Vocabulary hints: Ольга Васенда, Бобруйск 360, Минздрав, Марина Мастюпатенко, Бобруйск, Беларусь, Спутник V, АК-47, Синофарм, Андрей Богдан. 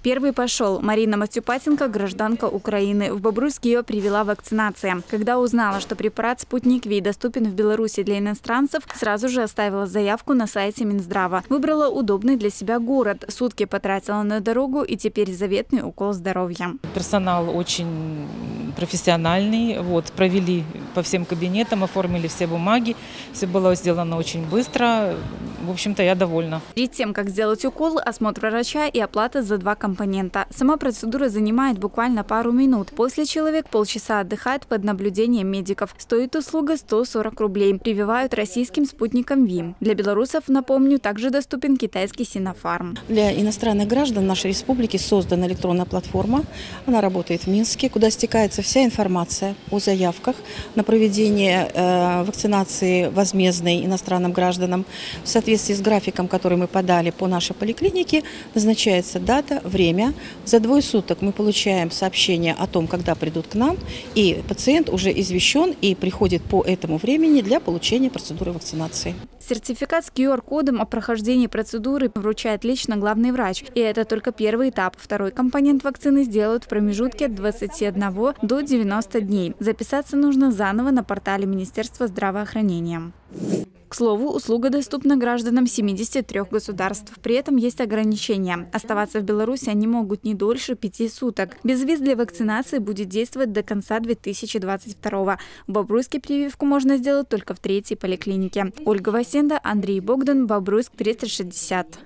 Первый пошел. Марина Мастюпатенко, гражданка Украины. В Бобруйск ее привела вакцинация. Когда узнала, что препарат «Спутник V» доступен в Беларуси для иностранцев, сразу же оставила заявку на сайте Минздрава. Выбрала удобный для себя город. Сутки потратила на дорогу и теперь заветный укол здоровья. Персонал очень профессиональный. Провели по всем кабинетам, оформили все бумаги. Все было сделано очень быстро. В общем-то, я довольна. Перед тем, как сделать укол, осмотр врача и оплата за два компонента. Сама процедура занимает буквально пару минут. После человек полчаса отдыхает под наблюдением медиков. Стоит услуга 140 рублей. Прививают российским спутником V. Для белорусов, напомню, также доступен китайский Синофарм. Для иностранных граждан нашей республики создана электронная платформа. Она работает в Минске, куда стекается вся информация о заявках на проведение вакцинации возмездной иностранным гражданам. В соответствии с графиком, который мы подали по нашей поликлинике, назначается дата, время. За двое суток мы получаем сообщение о том, когда придут к нам, и пациент уже извещен и приходит по этому времени для получения процедуры вакцинации. Сертификат с QR-кодом о прохождении процедуры вручает лично главный врач. И это только первый этап. Второй компонент вакцины сделают в промежутке от 21 до 90 дней. Записаться нужно заново на портале Министерства здравоохранения. К слову, услуга доступна гражданам 73 государств. При этом есть ограничения. Оставаться в Беларуси они могут не дольше 5 суток. Безвиз для вакцинации будет действовать до конца 2022-го. В Бобруйске прививку можно сделать только в 3-й поликлинике. Ольга Васенда, Андрей Богдан, Бобруйск 360.